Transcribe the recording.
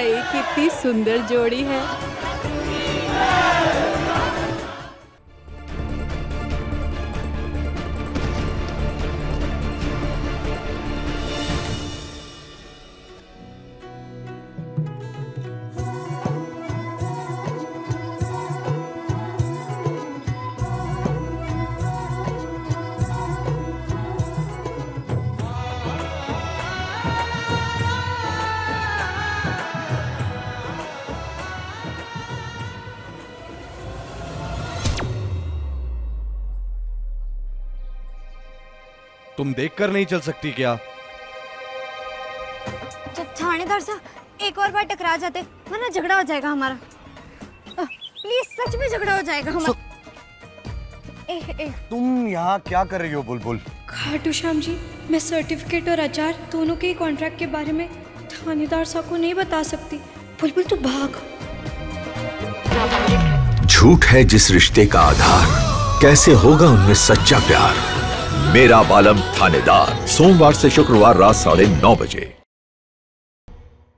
भाई, कितनी सुंदर जोड़ी है। तुम देखकर नहीं चल सकती क्या? थानेदार साहब एक और बार टकरा जाते वरना झगड़ा हो जाएगा हमारा। प्लीज सच में झगड़ा हो जाएगा हमारा। तुम यहाँ क्या कर रही हो बुलबुल? खाटू श्याम जी, मैं सर्टिफिकेट और आचार दोनों के कॉन्ट्रैक्ट के बारे में थानेदार साहब को नहीं बता सकती। बुलबुल तू भाग। झूठ है जिस रिश्ते का आधार, कैसे होगा उनमें सच्चा प्यार। मेरा बालम थानेदार, सोमवार से शुक्रवार रात 9:30 बजे।